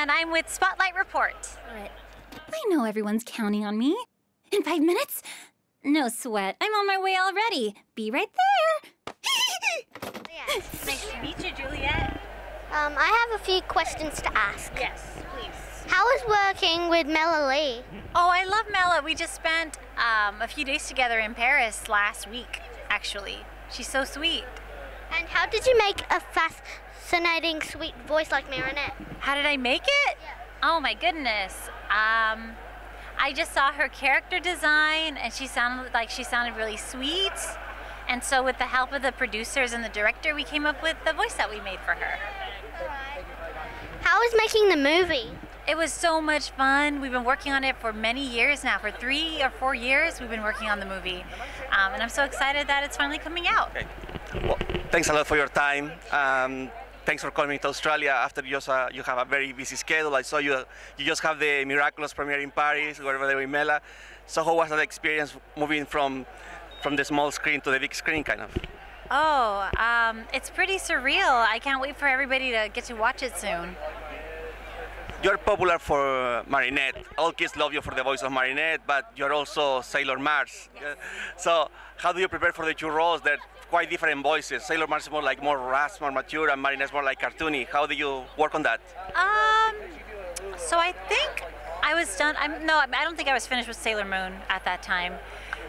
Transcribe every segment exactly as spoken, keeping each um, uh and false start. and I'm with Spotlight Report. All right. I know everyone's counting on me. In five minutes? No sweat. I'm on my way already. Be right there. Yeah. Nice to meet you, Juliet. Um, I have a few questions to ask. Yes, please. How is working with Mela Lee? Oh, I love Mela. We just spent um, a few days together in Paris last week, actually. She's so sweet. And how did you make a fascinating, sweet voice like Marinette? How did I make it? Yeah. Oh, my goodness. Um, I just saw her character design, and she sounded like she sounded really sweet. And so with the help of the producers and the director, we came up with the voice that we made for her. How was making the movie? It was so much fun. We've been working on it for many years now. For three or four years, we've been working on the movie. Um, and I'm so excited that it's finally coming out. Okay. Well, thanks a lot for your time. Um, Thanks for coming to Australia after you, uh, you have a very busy schedule. I saw you, uh, you just have the Miraculous premiere in Paris, wherever they were in Mela. So how was that experience moving from, from the small screen to the big screen, kind of? Oh, um, it's pretty surreal. I can't wait for everybody to get to watch it soon. You're popular for Marinette. All kids love you for the voice of Marinette, but you're also Sailor Mars. Yes. So how do you prepare for the two roles? They're quite different voices. Sailor Mars is more like more rasp, more mature, and Marinette's more like cartoony. How do you work on that? Um, so I think I was done. I'm, no, I don't think I was finished with Sailor Moon at that time.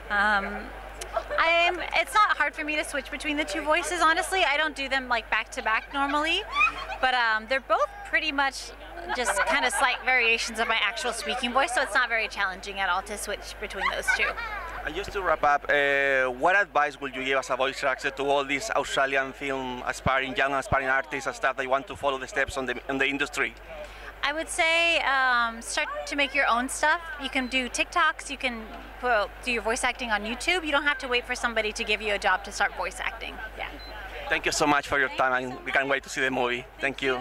Um, I'm, it's not hard for me to switch between the two voices, honestly. I don't do them like back to back normally, but um, they're both pretty much just kind of slight variations of my actual speaking voice, so it's not very challenging at all to switch between those two. And just to wrap up, uh, what advice would you give as a voice director to all these Australian film aspiring, young aspiring artists and stuff that want to follow the steps on the, on the industry? I would say um, start to make your own stuff. You can do TikToks, you can put, do your voice acting on YouTube. You don't have to wait for somebody to give you a job to start voice acting. Yeah. Thank you so much for your time, and we can't wait to see the movie. Thank you.